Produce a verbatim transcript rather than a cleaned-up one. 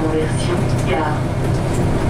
Corporation. Ja.